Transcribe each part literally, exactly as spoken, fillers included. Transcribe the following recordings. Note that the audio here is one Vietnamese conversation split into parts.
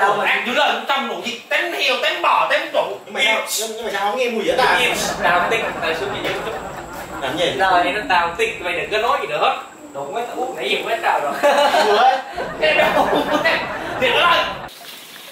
Đâu mà những lời trong đủ gì tém heo tém bò tém trụ. Nhưng mà sao nhưng mà sao không nghe mùi vậy ta? Tao tin tại xuống gì chút. Làm gì? Lời nó tao tin mày đừng có nói gì nữa hết. Đủ mấy tao uống nãy giờ mới tao rồi. Thiệt rồi.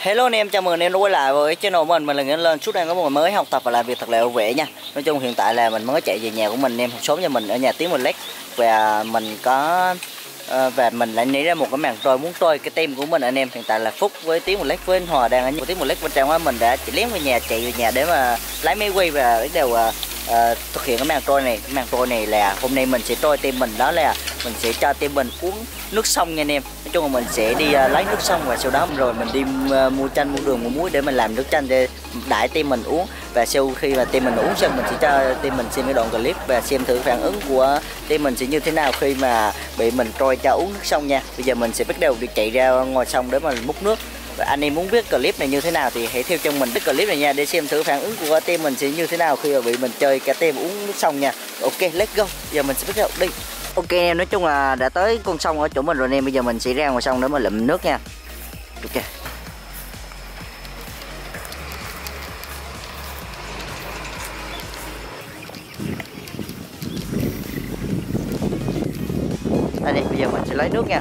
Hello anh em, chào mừng anh em đã quay lại với channel của mình. Mình là Nguyễn Lên, suốt đang có một ngày mới học tập và làm việc thật là vui vẻ nha. Nói chung hiện tại là mình mới chạy về nhà của mình, em học sớm cho mình ở nhà tiếng mình lách. Và mình có và mình lại nghĩ ra một cái màn trôi muốn trôi cái team của mình. Anh em hiện tại là Phúc với Tiếng Một Lách với anh Hòa đang ở nhà. Tiếng Một Lách bên trong á, mình đã chỉ lén về nhà, chạy về nhà để mà lái máy quay và đều uh, uh, thực hiện cái màn trôi này. Cái màn trôi này là hôm nay mình sẽ trôi team mình, đó là mình sẽ cho team mình uống nước sông nha anh em. Nói chung là mình sẽ đi uh, lấy nước sông và sau đó rồi mình đi uh, mua chanh, mua đường, mua muối để mình làm nước chanh để đãi team mình uống. Và sau khi mà team mình uống xong, mình sẽ cho team mình xem cái đoạn clip và xem thử phản ứng của team mình sẽ như thế nào khi mà bị mình trôi cho uống nước sông nha. Bây giờ mình sẽ bắt đầu đi chạy ra ngoài sông để mà múc nước. Và anh em muốn biết clip này như thế nào thì hãy theo trong mình cái clip này nha, để xem thử phản ứng của team mình sẽ như thế nào khi mà bị mình chơi cả team uống nước sông nha. Ok, let's go. Giờ mình sẽ bắt đầu đi. Ok em, nói chung là đã tới con sông ở chỗ mình rồi em. Bây giờ mình sẽ ra ngoài sông để mà lượm nước nha. Ok. Đây này, bây giờ mình sẽ lấy nước nha.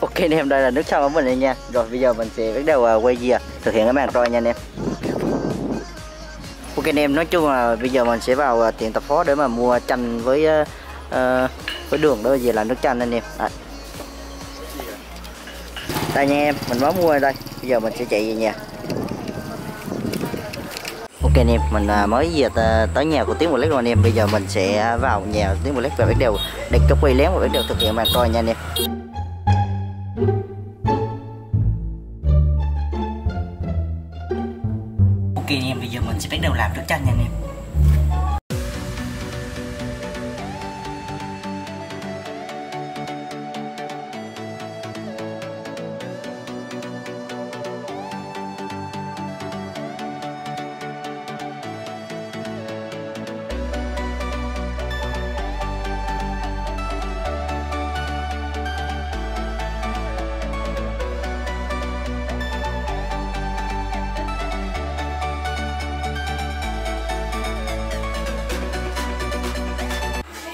Ok anh em, đây là nước sông của mình đây nha. Rồi bây giờ mình sẽ bắt đầu quay dìa thực hiện cái màn trôi nha anh em. Ok anh em, nói chung là bây giờ mình sẽ vào tiệm tạp hóa để mà mua chanh với uh, với đường đó về làm nước chanh anh em. Đấy. Đây nha em, mình mới mua ở đây. Bây giờ mình sẽ chạy về nhà. Ok anh em, mình mới về tới nhà của Tiếng Một Lách rồi anh em. Bây giờ mình sẽ vào nhà của Tiếng Một Lách và bắt đầu đặt cái quay lén và bắt đầu thực hiện màn trôi nha anh em. Anh em, bây giờ mình sẽ bắt đầu làm nước chanh nha anh em.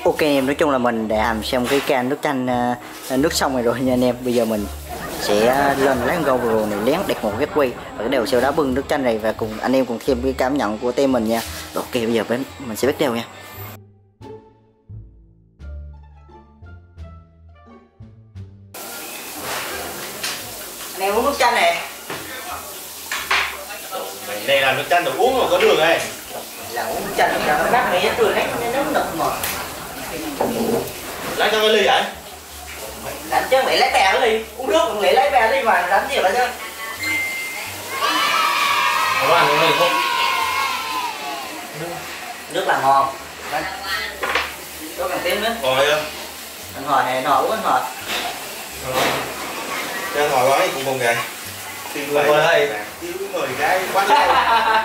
Ok anh em, nói chung là mình đã hầm xong cái can nước chanh nước sông này rồi nha anh em. Bây giờ mình sẽ lên lấy con rùa này lén đặt một cái quay và cái đầu sau đó bưng nước chanh này và cùng anh em cùng xem cái cảm nhận của team mình nha. Ok bây giờ mình sẽ bắt đầu nha. Anh em uống nước chanh này. Đây là nước chanh được uống mà có đường đây. Là uống nước chanh là nó bắt này rồi đấy, nó nực mà. Lấy cho cái ly vậy? Đánh chứ mày lấy bè cái ly, uống nước mày lấy bè ly mà đánh gì vậy chứ? Có ăn uống ly không? Nước là ngon. Nước càng tím nữa. Ngồi chưa? Anh Hòa này, anh Hòa uống anh Hòa. Cho anh Hòa quá cũng không kìa. Tiền người ơi, thiếu người cái quá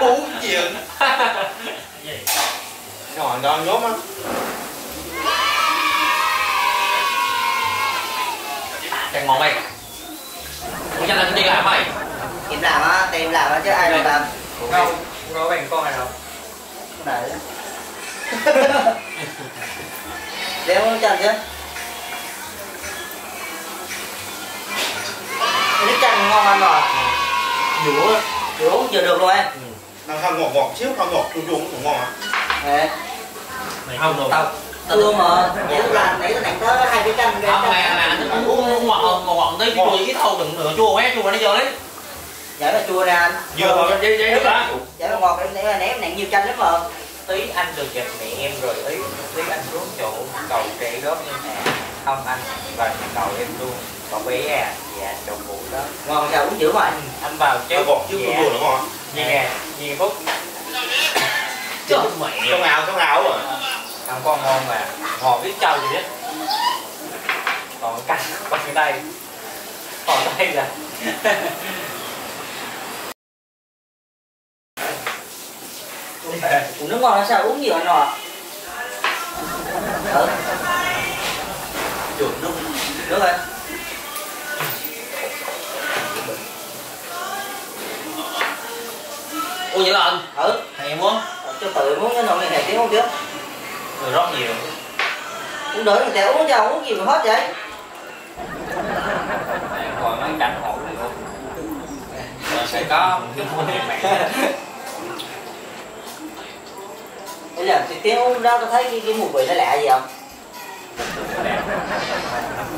nhiều, bốn chuyện. Anh Hòa đó nhốt á. Cành mỏng mày. Cũng chắc là đi làm mày. Kiếm làm á, tìm làm á chứ ai mà làm. Đâu, đâu có con này đâu. Con này. Để uống chanh chứ. Nước chanh ngon ăn rồi. Dứa, dứa uống chưa được rồi em. Đang không ngọt ngọt xíu, không ngọt chua chua cũng ngon à. Đấy. Mày không được. Tao tao mà, nếu làm nãy tao đánh tới hai cái chanh kìa. Ngọt ngọt tới chua ít thôi, đừng nửa chua quá, chua nó vô đấy. Dạ là chua nè anh. Vừa thôi nó dễ dễ đó. Dạ là ngọt em nãy em nặng nhiều chanh lắm mà. Tí anh được giật mẹ em rồi ý, tí anh xuống chỗ cầu cây góp như nè. Không anh vào cầu em luôn. Còn bé à, dạ chồng phụ đó. Ngon sao uống dữ mà anh. Anh vào chứ. Chứ chua nó ngon. Gì Phúc? Trời mẹ. Không ảo, không ảo rồi. Không có ngon mà, họ biết trâu gì hết. Còn canh bằng tay. Còn tay là uống nước ngon là sao uống nhiều anh rồi. Ờ. Chuột nước. Nước rồi. Ủa vậy là anh? Ừ. Thầy muốn. Cho tự muốn cái nồi này này tiếng không chứ? Rồi rót nhiều. Cũng đỡ người ta uống cho uống gì mà hết vậy? Còn mấy cảnh hổ này không? Rồi sẽ có cái mối này mẹ. Bây giờ thì tiếng uống đó có thấy cái, cái mùi vị nó lạ gì không?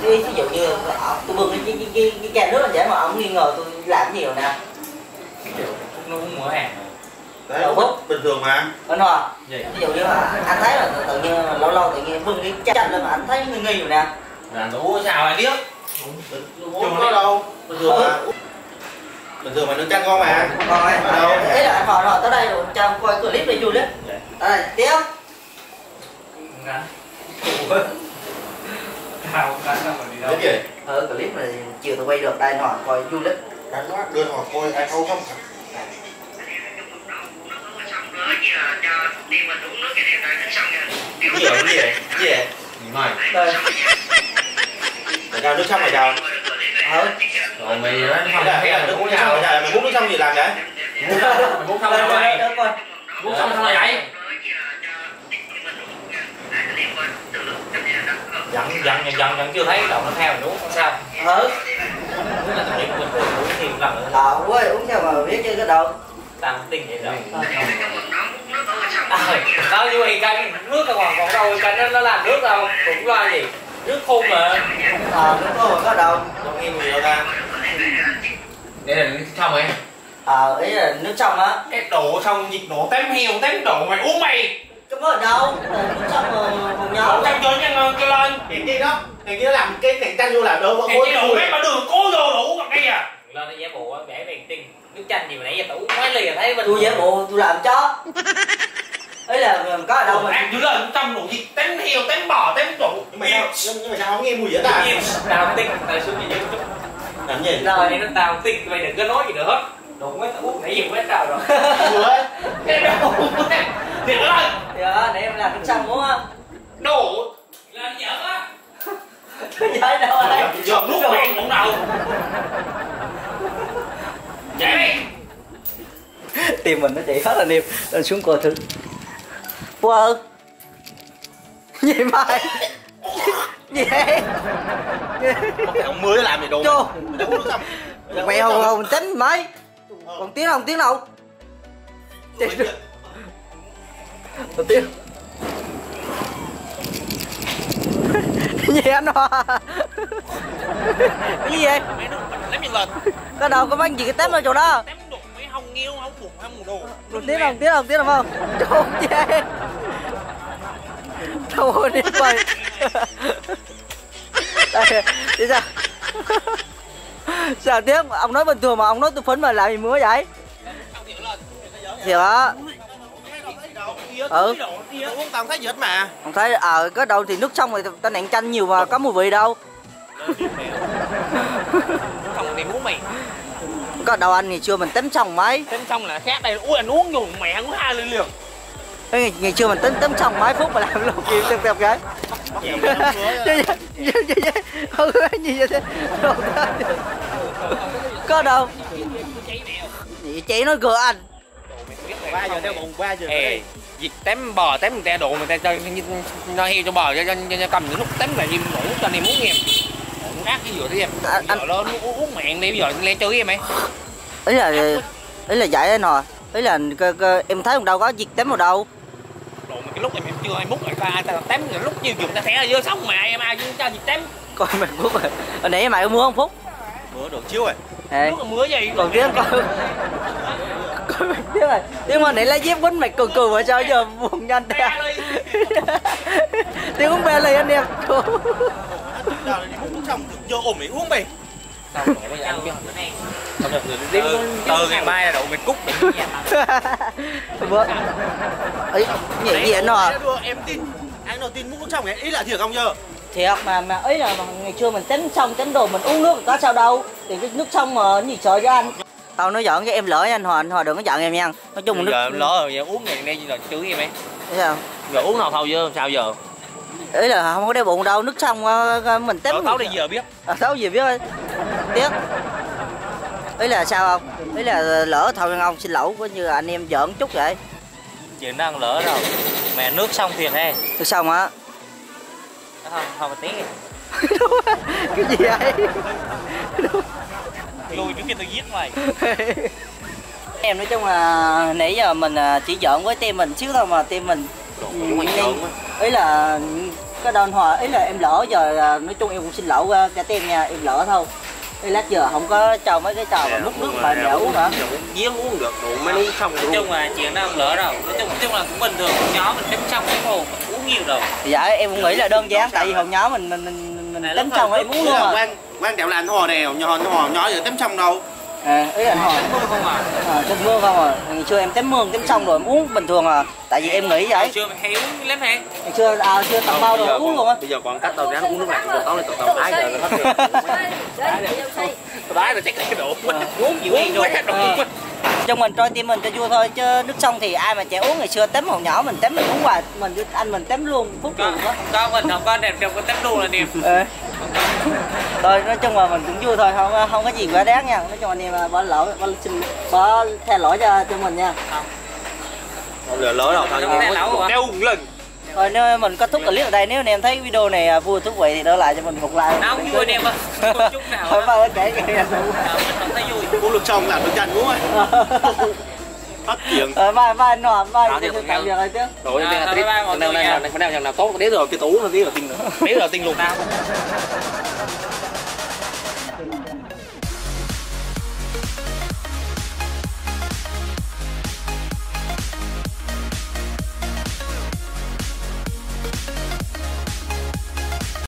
Ví dụ như tôi bưng cái cái cái, cái can nước là dễ mà ông nghi ngờ tôi làm nhiều nè. Nó cũng mỡ hàng. Đấy, bình thường mà. Đúng rồi. Vậy? Ví dụ như là anh thấy là tự nhiên lâu lâu tự nhiên bưng cái chanh lên mà anh thấy nghi nghi rồi nè. Là nó uống sao ai biết? Uống có đâu. Bình thường mà. Bình thường mà nước chanh ngon mà. Ngon ấy. Thế là anh hỏi rồi tới đây rồi cho em coi clip này vui đấy. Tới đây tiếp. Ngắn. Tao ngắn đâu mà đi đâu. Cái gì? Ờ clip này chiều tôi quay được đây hỏi coi vui đấy. Ngắn quá, đưa hỏi coi ai câu không. Đi mà uống nước cái này rồi xong rồi. Cái gì vậy? Cái gì vậy? Cái gì vậy? Nhìn mày. Đây. Tại sao nước xong rồi sao? Ờ. Rồi mày nói không thấy là nước uống xong rồi sao? Mày uống nước xong gì làm vậy? Uống xong rồi. Uống xong rồi mày. Uống xong rồi vậy? Dặn dặn dặn dặn chưa thấy đầu nó theo đúng không sao? Ờ. Uống là chuyện bình thường uống nhiều lần nữa. Ờ, ơi uống sao mà biết chứ cái đầu. Tao tinh vậy rồi. Tao như vậy canh nước đâu còn đâu canh nó làm nước đâu cũng lo gì nước khô mà. Ờ nước khô có đâu. Không nghe mùi đâu ta. Đây là nước trong ấy. Ờ ấy là nước trong á. Cái đổ xong dịch đổ tém heo tém đổ mày uống mày. Cái mớ ở đâu? Nước trong rồi còn nhau. Trong cho nó cái lên cái kia đó. Cái kia làm cái này chanh vô làm đâu mà uống. Cái đổ hết mà đường cố vô đủ còn đây à. Lên nó giả bộ bẻ mày tinh. Nước chanh gì mà nãy giờ tao uống mấy ly rồi thấy mình tôi giả bộ tôi làm chó ấy là mình có ở đâu mà ăn dữ lên trong đủ gì tém heo tém bò tém trụ nhưng mà sao nhưng mà sao không nghe mùi dở ta tao tinh tao xuống gì chút làm gì rồi nên nó tao tinh mày đừng có nói gì nữa hết đủ mấy tao uống nãy giờ mấy tao rồi cái đồ thiệt lên dạ để em làm cái xong muốn không đồ làm dở á cái dở đâu đây giờ lúc quen cũng đâu chạy tìm mình nó chạy hết là niềm lên xuống coi thử wow gì mày gì vậy ông mới làm gì đúng mày không không tính mấy còn tiếng không tiếng đâu còn tiếng gì anh Hoa cái gì vậy có đâu có bán gì cái tép ở chỗ đó không nghêu không buộc không đồ tiếng đồng tiếng đồng tiếng đồng không trốn che thôi đi mày đi sao sao tiếng ông nói bình thường mà ông nói tôi phấn mà làm gì mới vậy thiệt á ừ uống tao thấy gì hết mà không thấy ở cái đầu thì nước trong rồi tao nặng chanh nhiều mà có mùi vị đâu còn này muốn mày có đầu anh ngày trưa mình tém xong mấy tém xong là khác đây ui anh uống dùng mẹ uống hai ly liền ngày, ngày trưa mình tém tém xong mấy phút mà làm luôn kìa đẹp đẹp cái không có gì vậy có đâu chị nói cửa anh ba giờ theo bụng ba giờ dịch tém bò tém người ta đổ người ta cho nó heo cho bò cho cho cầm những lúc tém là im ngủ cho nên muốn nghe ác cái gì thế em à, anh nó uống mẹn đi bây giờ le chửi em ấy ấy là ấy là vậy anh rồi ấy là cơ, cơ, em thấy không đâu có việc tém vào đâu rồi mà cái lúc em em chưa ai múc lại ta ta tém rồi lúc chiều dùng ta sẽ vô sống mà em ai cho việc tém coi mày Phúc rồi hồi nãy mày có mưa không Phúc mưa đồ chiếu rồi nước là mưa gì còn tiếng coi coi mày tiếng rồi tiếng mà nãy lấy dép quấn mày cười cười mà sao giờ buồn nhanh thế tiếng uống bia lên anh em xong vô ôm mày uống mày tao đổ bây giờ ăn biết từ ngày mai là đổ mày cút mày Vâng. Ấy, nhảy nhẹ nó à? Em tin, anh nào tin mũ trong ấy, ít là thiệt không nhờ? Thiệt mà, mà ấy là ngày trưa mình tắm xong, tắm đồ mình uống nước, có sao đâu. Thì cái nước trong mà nhỉ trời cho anh. Tao nói giỡn, cái em lỡ anh Hòa, anh Hòa đừng có giận em nha. Nói chung mình nước... Giờ em lỡ rồi, giờ uống ngày nay là chửi em ấy. Thế sao? Giờ uống nào thâu chứ, sao giờ? Ấy là không có đeo bụng đâu, nước trong mình tắm. Tao đi giờ biết. À, tao gì biết ơi. Tiếc. Ý là sao không? Ý là lỡ thôi anh ông xin lỗi, coi như anh em giỡn chút vậy. Chuyện đang lỡ đâu. Mẹ nước xong thiệt hay? Nước xong hả? Không, không một tí. Cái gì vậy? Lùi trước kia tôi giết mày. Em nói chung là nãy giờ mình chỉ giỡn với team mình xíu thôi mà team mình. Ý là cái đơn hòa, ý là em lỡ giờ nói chung em cũng xin lỗi cả team nha, em lỡ thôi. Lát giờ không có cho mấy cái trò mà múc nước mà để uống hả? Giếng uống được, đủ mới uống xong. Nói chung là chuyện đang lỡ đâu. Nói chung là cũng bình thường, nhóm mình tắm xong cái hồ uống nhiều rồi. Dạ em cũng nghĩ là đơn giản, tại vì hồi nhóm mình mình mình tắm xong em uống luôn mà. Quan trọng là anh Hòa đèo, nhỏ Hòa nhỏ giờ tắm xong đâu. À, ý anh Hòa. Tắm mưa không à? À, tắm mưa không à? Ngày xưa em tắm mưa, tắm xong rồi em uống bình thường à. Tại vì em nghĩ vậy. Chưa hay uống lắm hả? Chưa, à chưa tắm bao rồi uống luôn á. Bây giờ còn cách tao ráng uống nước này, tao lên tao ái rồi nó đá là chắc cái đủ quá, uống gì uống quá đủ quá. Trong mình trôi tim mình cho vui thôi, chứ nước sông thì ai mà trẻ uống. Ngày xưa tắm hồi nhỏ mình tắm mình uống hoài, mình anh mình tắm luôn phút luôn đó. Con mình không có đẹp, trong có tắm luôn là đẹp. Thôi nói chung là mình cũng vui thôi, không không có gì quá đáng nha. Nói chung anh em bỏ lỗi, bỏ xin bỏ thay lỗi cho cho mình nha. Không lừa lỗi đâu, tao đeo một lần. Rồi nếu mình kết thúc clip ở đây, nếu anh em thấy video này vui thú vị thì đỡ lại cho mình một like. Nó không vui anh em ơi. Chút nào. Thôi ba kể kể mình không thấy vui. Uống được xong làm được chanh đúng không? Phát triển. Ờ ba ba anh Hòa, ba anh tạm biệt rồi chứ. Rồi anh em clip nào nào nào nào nào tốt đế rồi kia tú nó tí rồi tin nữa. Đế rồi tin luôn tao.